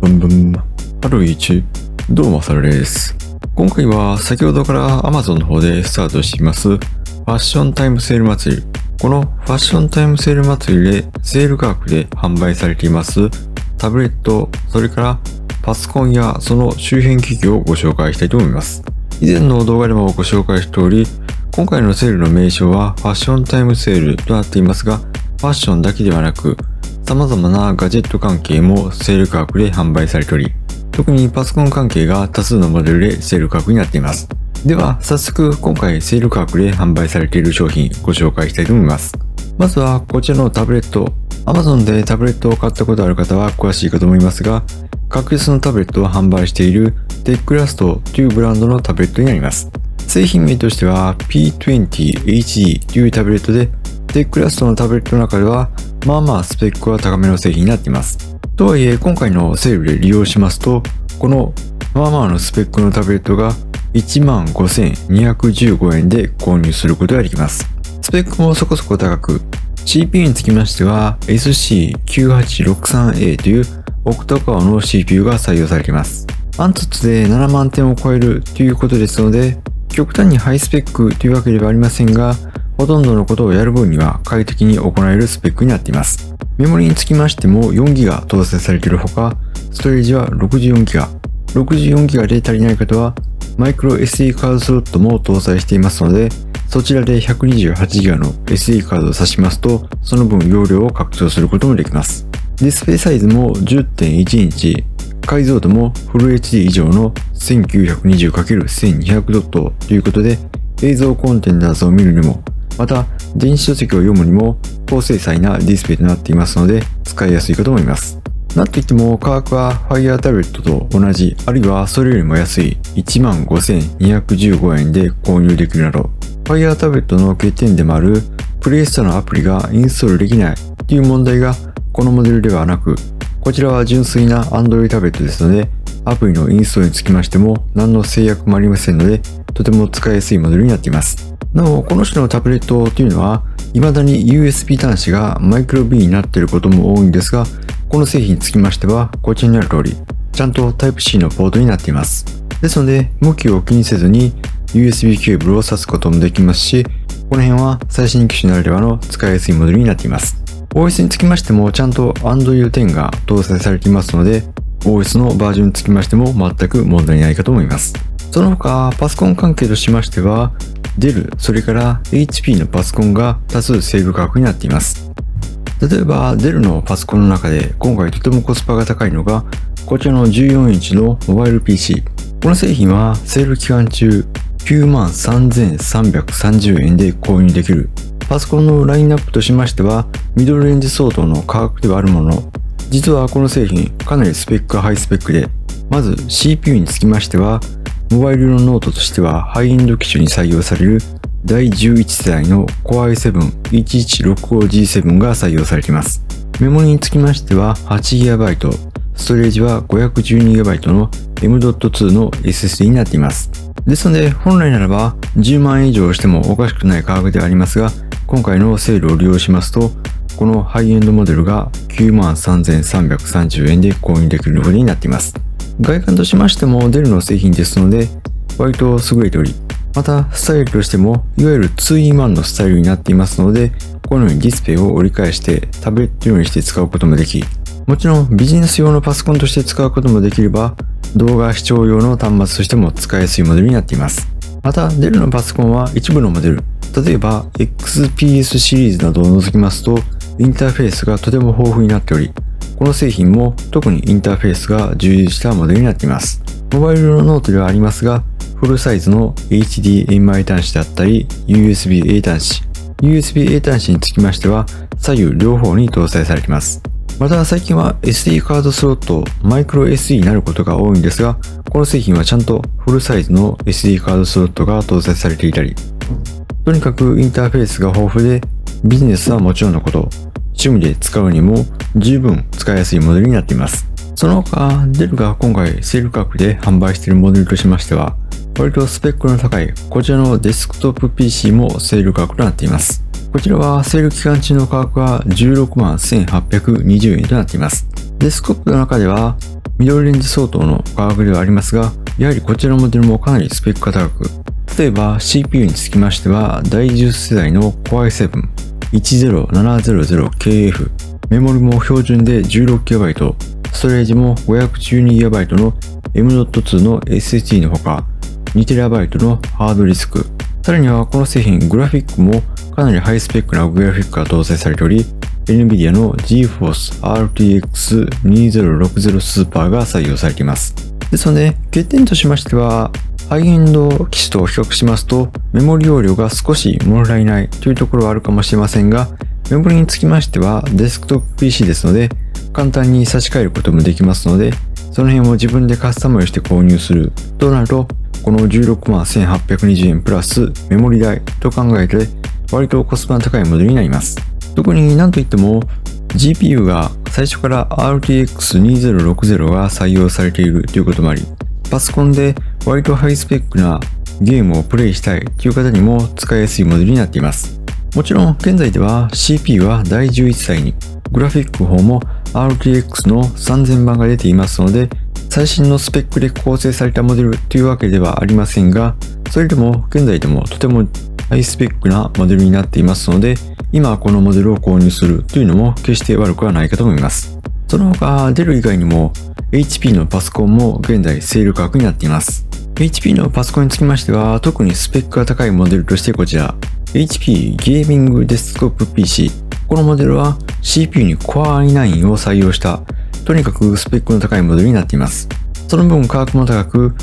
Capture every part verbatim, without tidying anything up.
ブンブン。春一、どうもサルです。今回は先ほどから Amazon の方でスタートしていますファッションタイムセール祭り。このファッションタイムセール祭りでセール価格で販売されていますタブレット、それからパソコンやその周辺機器をご紹介したいと思います。以前の動画でもご紹介しており、今回のセールの名称はファッションタイムセールとなっていますが、ファッションだけではなく、様々なガジェット関係もセール価格で販売されており、特にパソコン関係が多数のモデルでセール価格になっています。では、早速今回セール価格で販売されている商品ご紹介したいと思います。まずはこちらのタブレット。Amazon でタブレットを買ったことある方は詳しいかと思いますが、格安のタブレットを販売しているTeclastというブランドのタブレットになります。製品名としては ピーにじゅうエイチディー というタブレットで、Teclastのタブレットの中ではまあまあスペックは高めの製品になっています。とはいえ今回のセールで利用しますと、このまあまあのスペックのタブレットが いちまんごせんにひゃくじゅうごえんで購入することができます。スペックもそこそこ高く、シーピーユー につきましては エスシーきゅうはちろくさんエー というオクタコアの シーピーユー が採用されています。ワン凸でななまんてんを超えるということですので、極端にハイスペックというわけではありませんが、ほとんどのことをやる分には快適に行えるスペックになっています。メモリにつきましても よんギガ 搭載されているほか、ストレージは ろくじゅうよんギガ。ろくじゅうよんギガ で足りない方は、マイクロ エスディー カードスロットも搭載していますので、そちらで ひゃくにじゅうはちギガ の エスディー カードを挿しますと、その分容量を拡張することもできます。ディスプレイサイズも じゅってんいちインチ。解像度もフル エイチディー 以上の せんきゅうひゃくにじゅうかけるせんにひゃく ドットということで、映像コンテンツを見るにも、また電子書籍を読むにも高精細なディスプレイとなっていますので、使いやすいかと思います。なんといっても価格は Fire タブレットと同じ、あるいはそれよりも安い いちまんごせんにひゃくじゅうごえんで購入できるなど、 Fire タブレットの欠点でもある PlayStore のアプリがインストールできないという問題がこのモデルではなく、こちらは純粋な Android タブレットですので、アプリのインストールにつきましても何の制約もありませんので、とても使いやすいモデルになっています。なお、この種のタブレットというのは、未だに ユーエスビー 端子が マイクロビー になっていることも多いんですが、この製品につきましては、こちらにある通り、ちゃんと タイプシー のポートになっています。ですので、向きを気にせずに ユーエスビー ケーブルを挿すこともできますし、この辺は最新機種ならではの使いやすいモデルになっています。オーエス につきましてもちゃんと アンドロイドテン が搭載されていますので、 オーエス のバージョンにつきましても全く問題ないかと思います。その他パソコン関係としましては、 デル それから エイチピー のパソコンが多数セール価格になっています。例えば デル のパソコンの中で今回とてもコスパが高いのがこちらのじゅうよんインチのモバイル ピーシー。 この製品はセール期間中 きゅうまんさんぜんさんびゃくさんじゅうえんで購入できる。パソコンのラインナップとしましてはミドルレンジ相当の価格ではあるもの、実はこの製品かなりスペックがハイスペックで、まず シーピーユー につきましてはモバイル用のノートとしてはハイエンド機種に採用されるだいじゅういちせだいの Core アイセブン いちいちろくごジーセブン が採用されています。メモリにつきましては はちギガバイト、 ストレージは ごひゃくじゅうにギガバイト の エムドットツー の エスエスディー になっています。ですので本来ならばじゅうまんえん以上してもおかしくない価格ではありますが、今回のセールを利用しますと、このハイエンドモデルが きゅうまんさんぜんさんびゃくさんじゅうえんで購入できることになっています。外観としましても デル の製品ですので、割と優れており、またスタイルとしてもいわゆる ツーインワン のスタイルになっていますので、このようにディスプレイを折り返してタブレット用にして使うこともでき、もちろんビジネス用のパソコンとして使うこともできれば、動画視聴用の端末としても使いやすいモデルになっています。また デル のパソコンは一部のモデル、例えば エックスピーエス シリーズなどを除きますとインターフェースがとても豊富になっており、この製品も特にインターフェースが充実したモデルになっています。モバイル用のノートではありますが、フルサイズの エイチディーエムアイ 端子だったり ユーエスビーエー 端子、 ユーエスビーエー 端子につきましては左右両方に搭載されています。また最近は エスディー カードスロット、マイクロ エスディー になることが多いんですが、この製品はちゃんとフルサイズの エスディー カードスロットが搭載されていたり、とにかくインターフェースが豊富で、ビジネスはもちろんのこと、趣味で使うにも十分使いやすいモデルになっています。その他、デル が今回セール価格で販売しているモデルとしましては、割とスペックの高いこちらのデスクトップ ピーシー もセール価格となっています。こちらはセール期間中の価格は じゅうろくまんせんはっぴゃくにじゅうえんとなっています。デスクトップの中では、ミドルレンジ相当の価格ではありますが、やはりこちらのモデルもかなりスペックが高く、例えば シーピーユー につきましてはだいじゅう世代の コアアイセブン いちまるななまるまるケーエフ、 メモリも標準で じゅうろくギガバイト、 ストレージも ごひゃくじゅうにギガバイト の エムドットツー の エスエスディー のほか にテラバイト のハードディスク、さらにはこの製品グラフィックもかなりハイスペックなグラフィックが搭載されており、 エヌビディア の GeForce アールティーエックスにせんろくじゅう スーパーが採用されています。ですので欠点としましては、ハイエンド機種と比較しますとメモリ容量が少し物足りないというところはあるかもしれませんが、メモリにつきましてはデスクトップ ピーシー ですので簡単に差し替えることもできますので、その辺を自分でカスタマイズして購入するとなると、この じゅうろくまんせんはっぴゃくにじゅうえんプラスメモリ代と考えて割とコスパの高いモデルになります。特になんといっても ジーピーユー が最初から アールティーエックスにせんろくじゅう が採用されているということもあり、パソコンで割とハイスペックなゲームをプレイしたいという方にも使いやすいモデルになっています。もちろん現在では シーピーユー はだいじゅういち世代に、グラフィック方も アールティーエックス のさんぜんばんが出ていますので、最新のスペックで構成されたモデルというわけではありませんが、それでも現在でもとてもハイスペックなモデルになっていますので、今このモデルを購入するというのも決して悪くはないかと思います。その他デル以外にも エイチピー のパソコンも現在セール価格になっています。 エイチピー のパソコンにつきましては特にスペックが高いモデルとしてこちら エイチピー ゲーミングデスクトップ ピーシー、 このモデルは シーピーユー に Core アイナイン を採用したとにかくスペックの高いモデルになっています。その分価格も高く、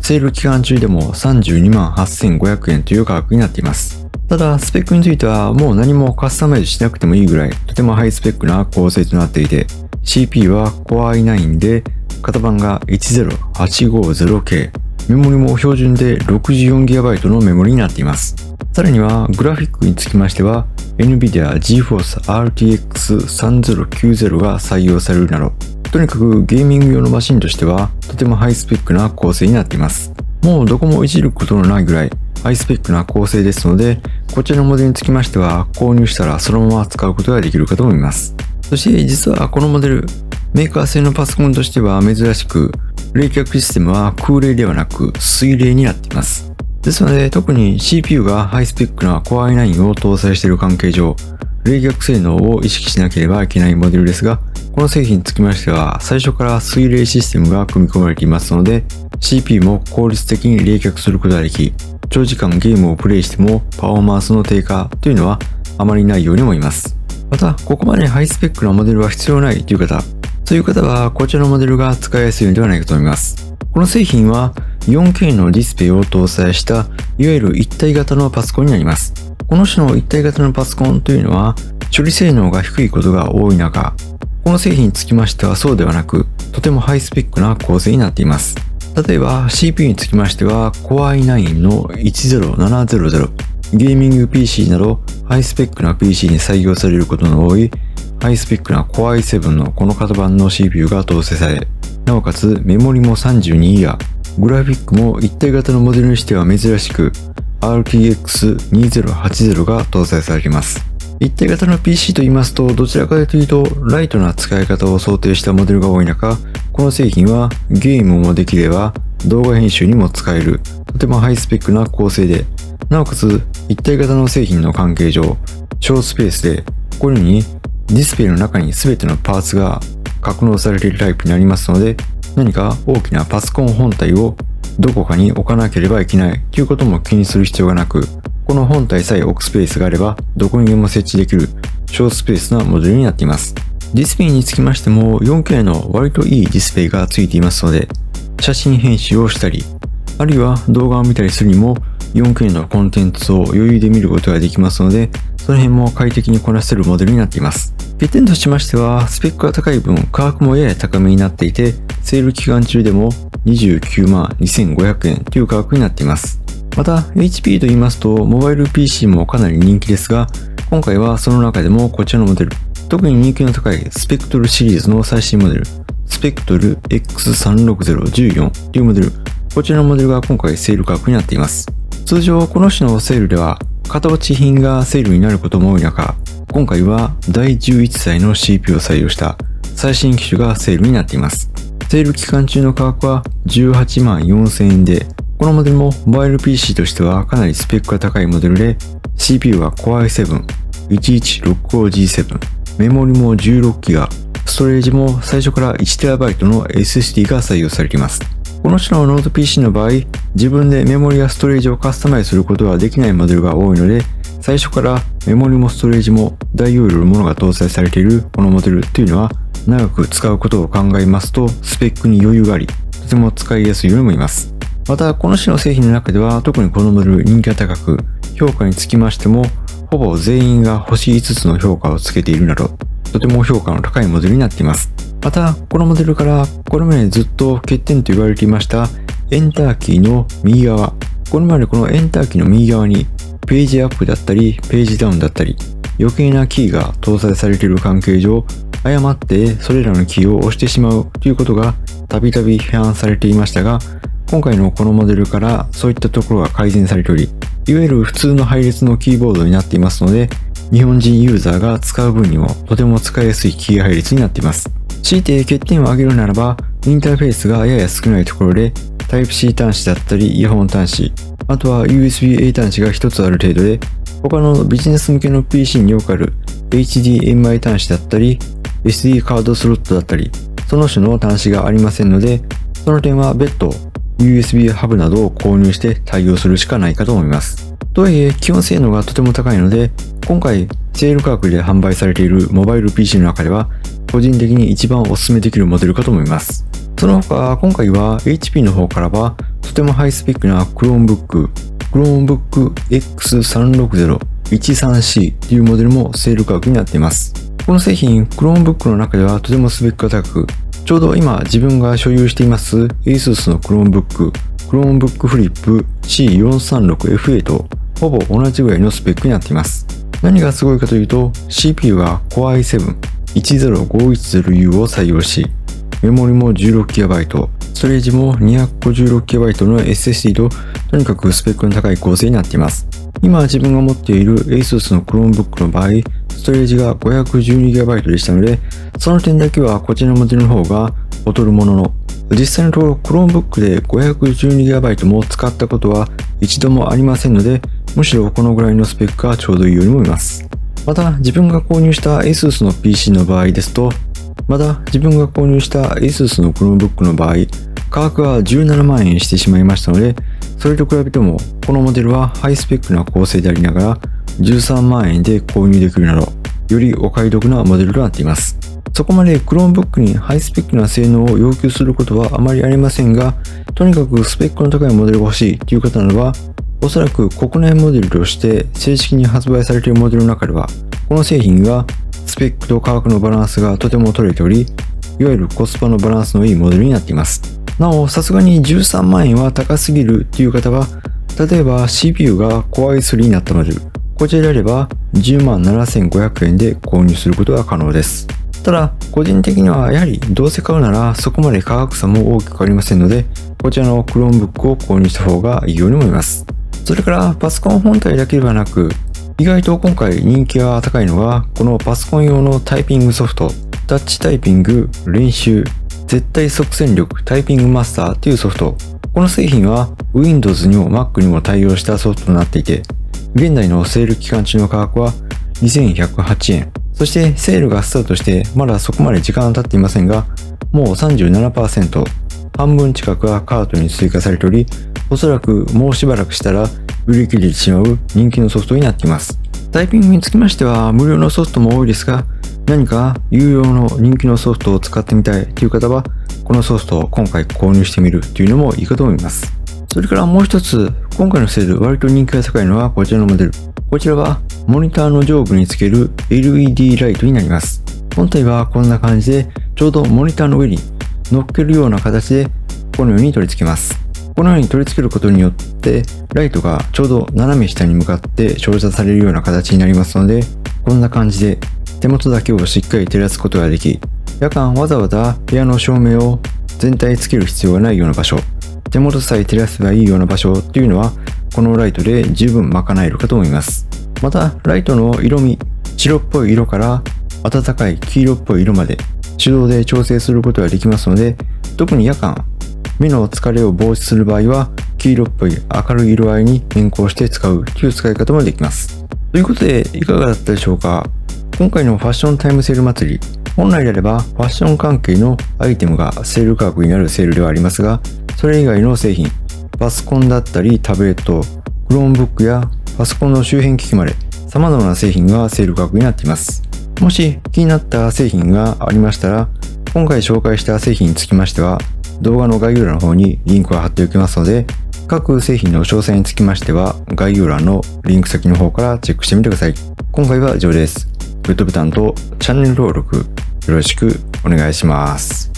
セール期間中でも さんじゅうにまんはっせんごひゃくえんという価格になっています。ただスペックについてはもう何もカスタマイズしなくてもいいぐらいとてもハイスペックな構成となっていて、 シーピーユー は Core アイナイン で型番が いちまるはちごゼロケー、 メモリも標準で ろくじゅうよんギガバイト のメモリになっています。さらにはグラフィックにつきましては NVIDIA GeForce アールティーエックスさんぜろきゅうぜろ が採用されるなど、とにかくゲーミング用のマシンとしてはとてもハイスペックな構成になっています。もうどこもいじることのないぐらいハイスペックな構成ですので、こちらのモデルにつきましては購入したらそのまま使うことができるかと思います。そして実はこのモデル、メーカー製のパソコンとしては珍しく冷却システムは空冷ではなく水冷になっています。ですので特に シーピーユー がハイスペックな Core アイナイン を搭載している関係上、冷却性能を意識しなければいけないモデルですが、この製品につきましては最初から水冷システムが組み込まれていますので、 シーピーユー も効率的に冷却することができ、長時間ゲームをプレイしてもパフォーマンスの低下というのはあまりないように思います。またここまでハイスペックなモデルは必要ないという方、そういう方はこちらのモデルが使いやすいのではないかと思います。この製品は よんケー のディスプレイを搭載したいわゆる一体型のパソコンになります。この種の一体型のパソコンというのは処理性能が低いことが多い中、この製品につきましてはそうではなく、とてもハイスペックな構成になっています。例えば シーピーユー につきましては Core アイナイン のいちまるななまるまる、ゲーミング ピーシー などハイスペックな ピーシー に採用されることの多いハイスペックな Core アイセブン のこの型番の シーピーユー が搭載され、なおかつメモリも さんじゅうにギガバイト、 グラフィックも一体型のモデルにしては珍しく アールティーエックスにせんはちじゅう が搭載されています。一体型の ピーシー と言いますと、どちらかというとライトな使い方を想定したモデルが多い中、この製品はゲームもできれば動画編集にも使えるとてもハイスペックな構成で、なおかつ一体型の製品の関係上小スペースで、このようにディスプレイの中に全てのパーツが格納されているタイプになりますので、何か大きなパソコン本体をどこかに置かなければいけないということも気にする必要がなく、この本体さえ置くスペースがあればどこにでも設置できる小スペースなモデルになっています。ディスプレイにつきましても よんケー の割といいディスプレイがついていますので、写真編集をしたり、あるいは動画を見たりするにも よんケー のコンテンツを余裕で見ることができますので、その辺も快適にこなせるモデルになっています。欠点としましてはスペックが高い分価格もやや高めになっていて、セール期間中でも にじゅうきゅうまんにせんごひゃくえんという価格になっています。また エイチピー と言いますとモバイル ピーシー もかなり人気ですが、今回はその中でもこちらのモデル、特に人気の高いスペクトルシリーズの最新モデルスペクトル エックスさんろくゼロいちよん というモデル、こちらのモデルが今回セール価格になっています。通常この種のセールでは型落ち品がセールになることも多い中、今回はだいじゅういち世代の シーピーユー を採用した最新機種がセールになっています。セール期間中の価格はじゅうはちまんよんせんえんで、このモデルもモバイル ピーシー としてはかなりスペックが高いモデルで、シーピーユー は Core アイセブン いちいちろくごジーセブン、メモリも じゅうろくギガバイト、ストレージも最初から いちテラバイト の エスエスディー が採用されています。この種のノート ピーシー の場合、自分でメモリやストレージをカスタマイズすることはできないモデルが多いので、最初からメモリもストレージも大容量のものが搭載されているこのモデルというのは、長く使うことを考えますとスペックに余裕があり、とても使いやすいように思います。また、この種の製品の中では特にこのモデル人気が高く、評価につきましてもほぼ全員が星いつつの評価をつけているなど、とても評価の高いモデルになっています。また、このモデルからこれまでずっと欠点と言われていましたエンターキーの右側、これまでこのエンターキーの右側にページアップだったりページダウンだったり余計なキーが搭載されている関係上、誤ってそれらのキーを押してしまうということがたびたび批判されていましたが、今回のこのモデルからそういったところが改善されており、いわゆる普通の配列のキーボードになっていますので、日本人ユーザーが使う分にもとても使いやすいキー配列になっています。強いて欠点を挙げるならば、インターフェースがやや少ないところで、タイプシー 端子だったりイヤホン端子、あとは ユーエスビーエー 端子がひとつある程度で、他のビジネス向けの ピーシー によくある エイチディーエムアイ 端子だったり、エスディー カードスロットだったり、その種の端子がありませんので、その点は別途 ユーエスビー ハブなどを購入して対応するしかないかと思います。とはいえ、基本性能がとても高いので、今回セール価格で販売されているモバイル ピーシー の中では、個人的に一番お勧めできるモデルかと思います。その他、今回は エイチピー の方からは、とてもハイスペックな Chromebook、Chromebook エックスさんろくゼロ じゅうさんシー というモデルもセール価格になっています。この製品、Chromebook の中ではとてもスペックが高く、ちょうど今自分が所有しています エースース の Chromebook、Chromebook Flip シーよんさんろくエフエー とほぼ同じぐらいのスペックになっています。何がすごいかというと、シーピーユー は Core アイセブン いちまるごいちゼロユー を採用し、メモリも じゅうろくギガバイト、ストレージも にひゃくごじゅうろくギガバイト の エスエスディー と、とにかくスペックの高い構成になっています。今自分が持っている エースース の Chromebook の場合、ストレージが ごひゃくじゅうにギガバイト でしたので、その点だけはこちらのモデルの方が劣るものの、実際のところ Chromebook で ごひゃくじゅうにギガバイト も使ったことは一度もありませんので、むしろこのぐらいのスペックがちょうどいいように思います。また、自分が購入した エースース の ピーシー の場合ですと、また自分が購入した エースース の Chromebook の場合、価格はじゅうななまんえんしてしまいましたので、それと比べてもこのモデルはハイスペックな構成でありながら、じゅうさんまんえんで購入できるなど、よりお買い得なモデルとなっています。そこまで Chromebook にハイスペックな性能を要求することはあまりありませんが、とにかくスペックの高いモデルが欲しいという方ならば、おそらく国内モデルとして正式に発売されているモデルの中では、この製品がスペックと価格のバランスがとても取れており、いわゆるコスパのバランスのいいモデルになっています。なお、さすがにじゅうさんまんえんは高すぎるという方は、例えば シーピーユー が Core アイスリー になったモデル、こちらであればじゅうまんななせんごひゃくえんで購入することが可能です。ただ、個人的にはやはりどうせ買うならそこまで価格差も大きくありませんので、こちらの Chromebook を購入した方がいいように思います。それからパソコン本体だけではなく、意外と今回人気が高いのがこのパソコン用のタイピングソフト、タッチタイピング練習、絶対即戦力タイピングマスターというソフト。この製品は ウィンドウズ にも マック にも対応したソフトとなっていて、現在のセール期間中の価格はにせんひゃくはちえん。そしてセールがスタートしてまだそこまで時間は経っていませんが、もう さんじゅうななパーセント、半分近くがカートに追加されており、おそらくもうしばらくしたら売り切れてしまう人気のソフトになっています。タイピングにつきましては無料のソフトも多いですが、何か有料の人気のソフトを使ってみたいという方は、このソフトを今回購入してみるというのもいいかと思います。それからもう一つ、今回のセール割と人気が高いのはこちらのモデル。こちらはモニターの上部につける エルイーディー ライトになります。本体はこんな感じで、ちょうどモニターの上に乗っけるような形でこのように取り付けます。このように取り付けることによって、ライトがちょうど斜め下に向かって照射されるような形になりますので、こんな感じで手元だけをしっかり照らすことができ、夜間わざわざ部屋の照明を全体つける必要がないような場所、手元さえ照らせばいいような場所っていうのは、このライトで十分賄えるかと思います。また、ライトの色味、白っぽい色から暖かい黄色っぽい色まで手動で調整することができますので、特に夜間、目の疲れを防止する場合は黄色っぽい明るい色合いに変更して使うという使い方もできます。ということでいかがだったでしょうか。今回のファッションタイムセール祭り、本来であればファッション関係のアイテムがセール価格になるセールではありますが、それ以外の製品、パソコンだったりタブレット、Chromebook やパソコンの周辺機器まで様々な製品がセール価格になっています。もし気になった製品がありましたら、今回紹介した製品につきましては動画の概要欄の方にリンクを貼っておきますので、各製品の詳細につきましては概要欄のリンク先の方からチェックしてみてください。今回は以上です。グッドボタンとチャンネル登録よろしくお願いします。